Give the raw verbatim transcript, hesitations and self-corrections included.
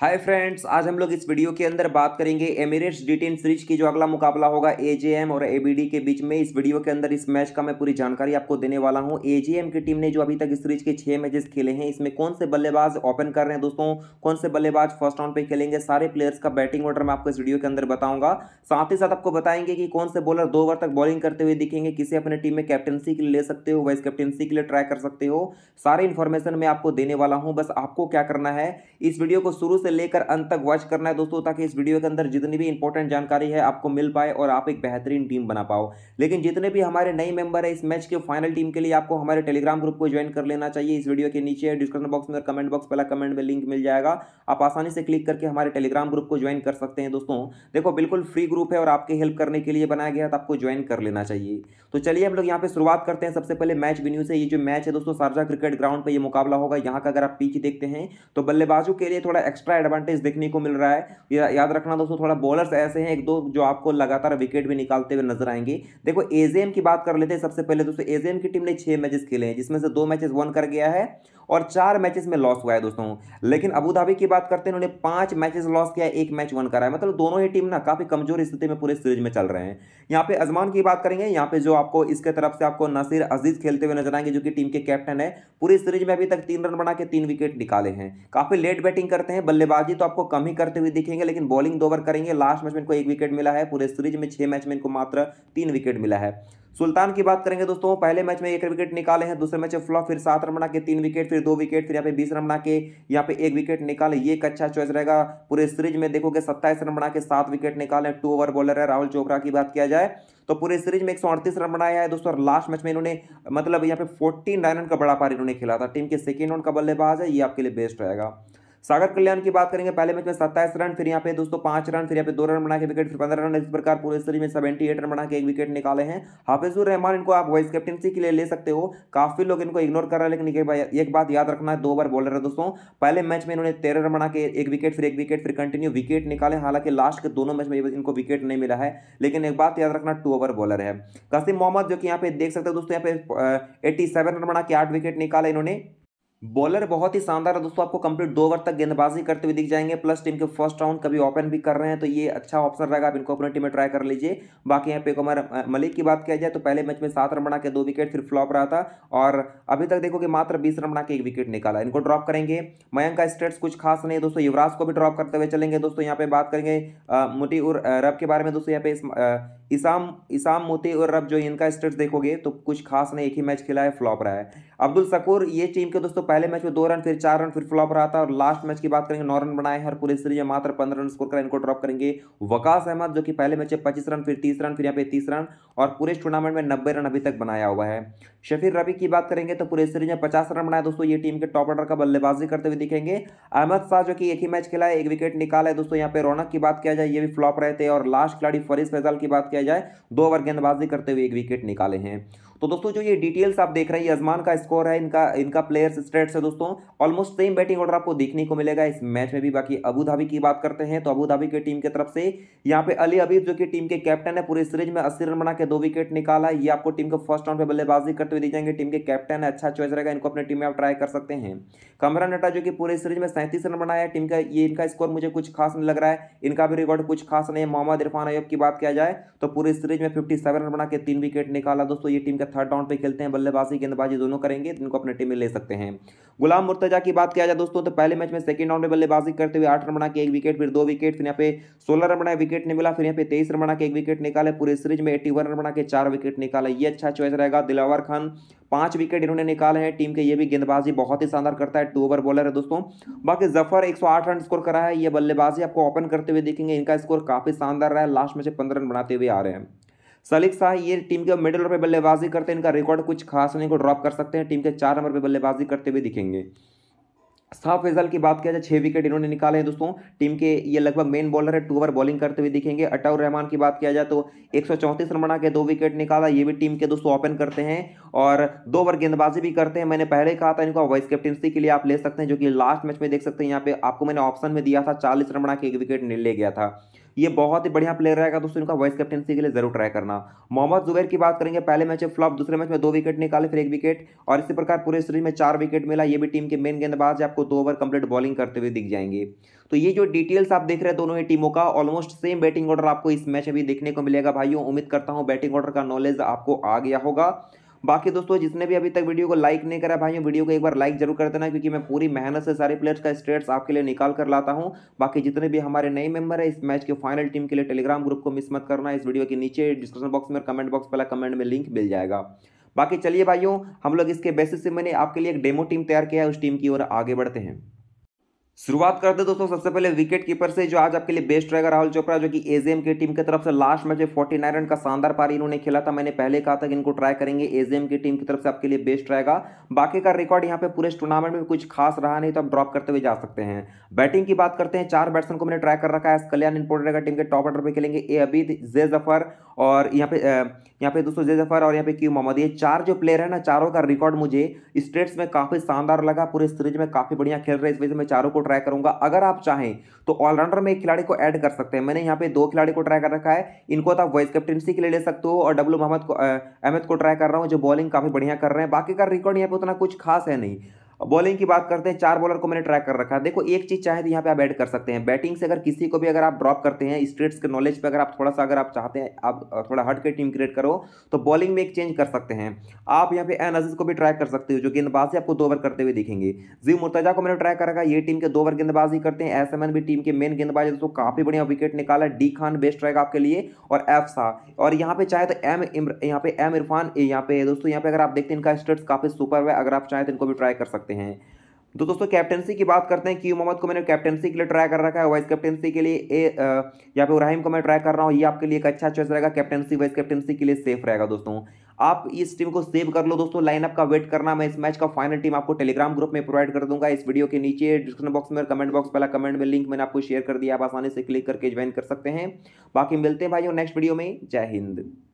Hi friends, आज हम लोग इस वीडियो के अंदर बात करेंगे एमिरेट्स डी टेन सीरीज की जो अगला मुकाबला होगा एजेएम और एबीडी के बीच में। इस वीडियो के अंदर इस मैच का मैं पूरी जानकारी आपको देने वाला हूं। एजेएम की टीम ने जो अभी तक इस सीरीज के छह मैचेस खेले हैं, इसमें कौन से बल्लेबाज ओपन कर रहे हैं दोस्तों, कौन से बल्लेबाज फर्स्ट राउंड पे खेलेंगे, सारे प्लेयर्स का बैटिंग ऑर्डर मैं आपको इस वीडियो के अंदर बताऊंगा। साथ ही साथ आपको बताएंगे कि कौन से बॉलर दो ओवर तक बॉलिंग करते हुए दिखेंगे, किसे अपने टीम में कैप्टनसी के लिए ले सकते हो, वाइस कैप्टनसी के लिए ट्राई कर सकते हो। सारी इन्फॉर्मेशन मैं आपको देने वाला हूँ। बस आपको क्या करना है, इस वीडियो को शुरू लेकर अंत तक वॉच करना है दोस्तों, ताकि इस वीडियो के अंदर जितनी भी इंपॉर्टेंट जानकारी है आपको मिल पाए और आप एक बेहतरीन टीम बना पाओ। लेकिन जितने भी हमारे नए मेंबर हैं इस मैच के फाइनल टीम के लिए, आपको हमारे टेलीग्राम ग्रुप को ज्वाइन कर लेना चाहिए। इस वीडियो के नीचे डिस्क्रिप्शन बॉक्स में, कमेंट बॉक्स, पहला कमेंट में लिंक मिल जाएगा। आप आसानी से क्लिक करके हमारे टेलीग्राम ग्रुप को ज्वाइन कर सकते हैं दोस्तों। देखो, बिल्कुल फ्री ग्रुप है और आपकी हेल्प करने के लिए बनाया गया है, तो आपको ज्वाइन कर लेना चाहिए। तो चलिए हम लोग यहाँ पे शुरुआत करते हैं। सबसे पहले मैच वेन्यू से, ये जो मैच है दोस्तों शारजाह क्रिकेट ग्राउंड पर यह मुकाबला होगा। यहाँ का अगर आप पिच देखते हैं तो बल्लेबाजों के लिए थोड़ा एक्स्ट्रा एडवांटेज देखने को मिल रहा है। या, याद रखना दोस्तों, थोड़ा बॉलर्स ऐसे हैं एक दो जो आपको लगातार विकेट भी निकालते हुए नजर आएंगे। देखो, एजेएम की बात कर लेते हैं। सबसे पहले दोस्तों एजेएम की टीम ने छह मैचेस खेले हैं, जिसमें से दो मैचेस वन कर गया है और चार मैचेस में लॉस हुआ है दोस्तों। लेकिन अबू धाबी की बात करते हैं, उन्होंने पांच मैचेस लॉस किया, एक मैच वन करा है। मतलब दोनों ही टीम ना काफी कमजोर स्थिति में पूरे सीरीज में चल रहे हैं। यहाँ पे अजमान की बात करेंगे, यहाँ पे जो आपको इसके तरफ से आपको नासिर अजीज खेलते हुए नजर आएंगे, जो कि टीम के कैप्टन है। पूरी सीरीज में अभी तक तीन रन बना के तीन विकेट निकाले हैं। काफी लेट बैटिंग करते हैं, बल्लेबाजी तो आपको कम ही करते हुए दिखेंगे, लेकिन बॉलिंग दो ओवर करेंगे। लास्ट मैच में इनको एक विकेट मिला है, पूरे सीरीज में छह मैच में इनको मात्र तीन विकेट मिला है। सुल्तान की बात करेंगे दोस्तों, पहले मैच में एक विकेट निकाले हैं, दूसरे मैच में फ्लॉप, फिर सात रन बना के तीन विकेट, फिर दो विकेट, फिर यहाँ पे बीस रन बना के यहाँ पे एक विकेट निकाले। ये एक अच्छा चॉइस रहेगा। पूरे सीरीज में देखोगे सत्ताईस रन बना के सात विकेट निकाले। टू ओवर बॉलर है। राहुल चोपड़ा की बात किया जाए तो पूरे सीरीज में एक सौ अड़तीस रन बनाया है दोस्तों। लास्ट मैच में इन्होंने मतलब यहाँ पे फोर्टी नाइन रन का बड़ा पारी इन्होंने खेला था। टीम के सेकेंड ऑन का बल्लेबाज है, ये आपके लिए बेस्ट रहेगा। सागर कल्याण की बात करेंगे, पहले मैच में सत्ताईस रन, फिर यहाँ पे दोस्तों पांच रन, फिर यहाँ पे दो रन बना के विकेट, फिर पंद्रह रन। इस प्रकार पूरे सीरीज में अठहत्तर रन बना के एक विकेट निकाले हैं। हाफिजुर रहमान, इनको आप वाइस कैप्टनसी के लिए ले सकते हो। काफी लोग इनको इग्नोर कर रहे हैं, लेकिन एक बात याद रखना है, दो बार बॉलर है दोस्तों। पहले मैच में इन्होंने तेरह रन बना के एक विकेट, फिर एक विकेट, फिर कंटिन्यू विकेट निकाले। हालांकि लास्ट के दोनों मैच में इनको विकेट नहीं मिला है, लेकिन एक बात याद रखना, टू ओवर बॉलर है। कासिम मोहम्मद, जो कि यहाँ पे देख सकते हो दोस्तों, यहाँ पे एट्टी सेवन रन बना के आठ विकेट निकाले इन्होंने। बॉलर बहुत ही शानदार है दोस्तों, आपको कंप्लीट दो ओवर तक गेंदबाजी करते हुए दिख जाएंगे। प्लस टीम के फर्स्ट राउंड कभी ओपन भी कर रहे हैं, तो ये अच्छा ऑप्शन रहेगा, आप इनको अपने टीम में ट्राई कर लीजिए। बाकी यहाँ पे कुमार मलिक की बात किया जाए तो पहले मैच में सात रन बना के दो विकेट, फिर फ्लॉप रहा था और अभी तक देखो कि मात्र बीस रन बना के एक विकेट निकाला। इनको ड्रॉप करेंगे। मयंक का स्टेट्स कुछ खास नहीं दोस्तों, युवराज को भी ड्रॉप करते हुए चलेंगे दोस्तों। यहाँ पे बात करेंगे मोती और रब के बारे में दोस्तों, यहाँ पे इसाम इसाम मोती और रब जो इनका स्टेट्स देखोगे तो कुछ खास नहीं, एक ही मैच खेला है, फ्लॉप रहा है। अब्दुल सकूर, ये टीम के दोस्तों पहले मैच में दो रन, फिर चार रन, फिर फ्लॉप रहा था और लास्ट मैच की बात करेंगे नौ रन बनाए हर पूरे सीरीज में मात्र पंद्रह रन स्कोर करें। इनको ड्रॉप करेंगे। वकास अहमद, जो कि पहले मैच में पच्चीस रन, फिर तीस रन, फिर यहाँ पे तीस रन और पूरे टूर्नामेंट में नब्बे रन अभी तक बनाया हुआ है। शफीर रबी की बात करेंगे तो पूरे सीरीज में पचास रन बनाए दोस्तों। ये टीम के टॉप ऑर्डर का बल्लेबाजी करते हुए दिखेंगे। अहमद शाह, जो कि एक ही मैच खेला है, एक विकेट निकाला है दोस्तों। यहाँ पे रौनक की बात किया जाए, ये भी फ्लॉप रहे थे और लास्ट खिलाड़ी फरीद फैसल की बात किया जाए, दो ओवर गेंदबाजी करते हुए एक विकेट निकाले हैं। तो दोस्तों जो ये डिटेल्स आप देख रहे हैं, ये अजमान का स्कोर है, इनका इनका प्लेयर्स स्टेट्स है दोस्तों। ऑलमोस्ट सेम बैटिंग ऑर्डर आपको देखने को मिलेगा इस मैच में भी। बाकी अबू धाबी की बात करते हैं तो अबू धाबी की टीम की तरफ से यहाँ पे अली अबी, जो कि टीम के कैप्टन है, पूरे सीरीज में अस्सी रन बना के दो विकेट निकाला। ये आपको टीम के फर्स्ट राउंड पर बल्लेबाजी करते हुए दिख जाएंगे। टीम के कैप्टन है, अच्छा चॉइस रहेगा, इनको अपने टीम में आप ट्राई कर सकते हैं। कमरान नटा, जो कि पूरे सीरीज में सैंतीस रन बनाया है टीम का, ये इनका स्कोर मुझे कुछ खास नहीं लग रहा है, इनका भी रिकॉर्ड कुछ खास नहीं है। मोहम्मद इरफान अयूब की बात किया जाए तो पूरे सीरीज में फिफ्टी सेवन रन बना के तीन विकेट निकाला दोस्तों। ये टीम का थर्ड राउंड पे खेलते हैं, बल्लेबाजी गेंदबाजी दोनों करेंगे, इनको अपने टीम में ले सकते हैं। गुलाम मुर्तजा की बात किया जाए दोस्तों तो पहले मैच में सेकंड राउंड में बल्लेबाजी करते हुए आठ रन बना के एक विकेट, फिर दो विकेट, फिर यहाँ पे सोलह रन बनाए, विकेट नहीं मिला, फिर यहाँ पे तेईस रन बना के एक विकेट निकाले। पूरे सीरीज में एट्टी वन रन बना के चार विकेट निकाला। ये अच्छा चॉइस रहेगा। दिलावर खान, पांच विकेट इन्होंने निकाले हैं। टीम के ये भी गेंदबाजी बहुत ही शानदार करता है, टू ओवर बॉलर है दोस्तों। बाकी जफर एक सौ आठ रन स्कोर करा है, ये बल्लेबाजी आपको ओपन करते हुए देखेंगे। इनका स्कोर काफी शानदार रहा है, लास्ट में से पंद्रह रन बनाते हुए आ रहे हैं। सलीक शाह, ये टीम के मिडिल ओवर पे बल्लेबाजी करते हैं, इनका रिकॉर्ड कुछ खास नहीं, को ड्रॉप कर सकते हैं। टीम के चार नंबर पे बल्लेबाजी करते हुए दिखेंगे। साफ फैजल की बात किया जाए, छह विकेट इन्होंने निकाले हैं दोस्तों। टीम के ये लगभग मेन बॉलर है, टू ओवर बॉलिंग करते हुए दिखेंगे। अटाउर रहमान की बात किया जाए तो एक सौ चौंतीस रन बना के दो विकेट निकाला। ये भी टीम के दोस्तों ओपन करते हैं और दो ओवर गेंदबाजी भी करते हैं। मैंने पहले कहा था इनको वाइस कैप्टनसी के लिए आप ले सकते हैं, जो कि लास्ट मैच में देख सकते हैं। यहाँ पे आपको मैंने ऑप्शन में दिया था, चालीस रन बना के एक विकेट ले गया था। ये बहुत ही बढ़िया प्लेयर रहेगा दोस्तों, इनका वाइस कैप्टनसी के लिए जरूर ट्राई करना। मोहम्मद जुबैर की बात करेंगे, पहले मैच में फ्लॉप, दूसरे मैच में दो विकेट निकाले फिर एक विकेट, और इसी प्रकार पूरे सीरीज में चार विकेट मिला। ये भी टीम के मेन गेंदबाज है, आपको दो ओवर कंप्लीट बॉलिंग करते हुए दिख जाएंगे। तो ये जो डिटेल्स आप देख रहे हैं दोनों ही टीमों का ऑलमोस्ट सेम बैटिंग ऑर्डर आपको इस मैच में भी देखने को मिलेगा भाइयों। उम्मीद करता हूँ बैटिंग ऑर्डर का नॉलेज आपको आ गया होगा। बाकी दोस्तों जिसने भी अभी तक वीडियो को लाइक नहीं करा भाइयों, वीडियो को एक बार लाइक जरूर कर देना, क्योंकि मैं पूरी मेहनत से सारे प्लेयर्स का स्टेट्स आपके लिए निकाल कर लाता हूं। बाकी जितने भी हमारे नए मेंबर हैं इस मैच के फाइनल टीम के लिए टेलीग्राम ग्रुप को मिस मत करना। इस वीडियो के नीचे डिस्क्रिप्शन बॉक्स में और कमेंट बॉक्स वाला कमेंट में लिंक मिल जाएगा। बाकी चलिए भाइयों, हम लोग इसके बेसिस से मैंने आपके लिए एक डेमो टीम तैयार किया है, उस टीम की ओर आगे बढ़ते हैं। शुरुआत करते हैं दोस्तों सबसे पहले विकेट कीपर से, जो आज आपके लिए बेस्ट रहेगा राहुल चोपड़ा, जो कि एजेएम की टीम की तरफ से लास्ट मैच में उनचास रन का शानदार पारी इन्होंने खेला था। मैंने पहले कहा था कि इनको ट्राई करेंगे, एजेएम की टीम की तरफ से आपके लिए बेस्ट रहेगा। बाकी का रिकॉर्ड यहाँ पे पूरे टूर्नामेंट में कुछ खास रहा नहीं, तो आप ड्रॉप करते हुए जा सकते हैं। बैटिंग की बात करते हैं, चार बैट्समैन को मैंने ट्राई कर रखा है। कल्याण इंपोर्टेड रहेगा, टीम के टॉप ऑर्डर पर खेलेंगे ए अबी, जे जफर और यहाँ पे यहाँ पे दोस्तों जे जफर और यहाँ पे क्यू मोहम्मद। ये चार जो प्लेयर है ना, चारों का रिकॉर्ड मुझे स्टेट्स में काफ़ी शानदार लगा, पूरे सीरीज में काफ़ी बढ़िया खेल रहे, इस वजह से मैं चारों को ट्राई करूंगा। अगर आप चाहें तो ऑलराउंडर में एक खिलाड़ी को ऐड कर सकते हैं। मैंने यहाँ पे दो खिलाड़ी को ट्राई कर रखा है, इनको आप वाइस कैप्टनसी के लिए ले सकते हो, और डब्लू मोहम्मद को अहमद को ट्राई कर रहा हूँ, जो बॉलिंग काफ़ी बढ़िया कर रहे हैं। बाकी का रिकॉर्ड यहाँ पे उतना कुछ खास है नहीं। बॉलिंग की बात करते हैं, चार बॉलर को मैंने ट्राई कर रखा है। देखो एक चीज़ चाहे तो यहाँ पे आप ऐड कर सकते हैं, बैटिंग से अगर किसी को भी अगर आप ड्रॉप करते हैं, स्ट्रेट्स के नॉलेज पे अगर आप थोड़ा सा अगर आप चाहते हैं आप थोड़ा हट के टीम क्रिएट करो, तो बॉलिंग में एक चेंज कर सकते हैं। आप यहाँ पे एन अजीज को भी ट्राई कर सकते हो, जो गेंदबाजी आपको दो ओवर करते हुए दिखेंगे। जी मुर्तजा को मैंने ट्राई कर रखा है, ये टीम के दो ओवर गेंदबाजी करते हैं। एस एम एन भी टीम के मेन गेंदबाज दोस्तों, काफ़ी बढ़िया विकेट निकाला। डी खान बेस्ट रहेगा आपके लिए, और एफ शाह, और यहाँ पे चाहे तो एम यहाँ पे एम इरफान, यहाँ पे दोस्तों यहाँ पे अगर आप देखते हैं इनका स्ट्रेट्स काफ़ी सुपर है, अगर आप चाहें तो इनको भी ट्राई कर सकते हैं हैं। तो दोस्तों कैप्टेंसी की बात करते हैं, क्यू मोहम्मद को मैंने कैप्टेंसी के लिए ट्राई कर रखा है, वाइस कैप्टेंसी के लिए ए या फिर उराहिम को मैं ट्राई कर रहा हूँ। ये आपके लिए एक अच्छा चॉइस रहेगा, कैप्टेंसी वाइस कैप्टेंसी के लिए सेफ रहेगा दोस्तों। आप इस टीम को सेव कर लो दोस्तों, लाइनअप का वेट करना। मैं इस मैच का फाइनल टीम आपको टेलीग्राम ग्रुप में प्रोवाइड कर दूंगा। इस वीडियो के नीचे डिस्क्रिप्शन बॉक्स में और कमेंट बॉक्स वाला कमेंट में लिंक मैंने आपको शेयर कर दिया, आप आसानी से क्लिक करके ज्वाइन कर सकते हैं। बाकी मिलते हैं भाइयों नेक्स्ट वीडियो में, जय हिंद।